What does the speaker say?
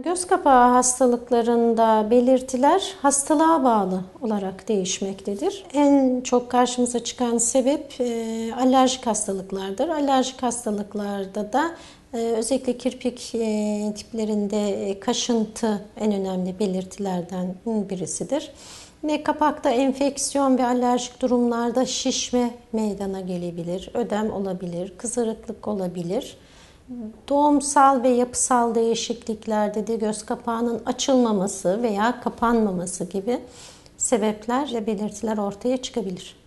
Göz kapağı hastalıklarında belirtiler hastalığa bağlı olarak değişmektedir. En çok karşımıza çıkan sebep alerjik hastalıklardır. Alerjik hastalıklarda da özellikle kirpik tiplerinde kaşıntı en önemli belirtilerden birisidir. Ve kapakta enfeksiyon ve alerjik durumlarda şişme meydana gelebilir, ödem olabilir, kızarıklık olabilir. Doğumsal ve yapısal değişikliklerde de göz kapağının açılmaması veya kapanmaması gibi sebeplerle belirtiler ortaya çıkabilir.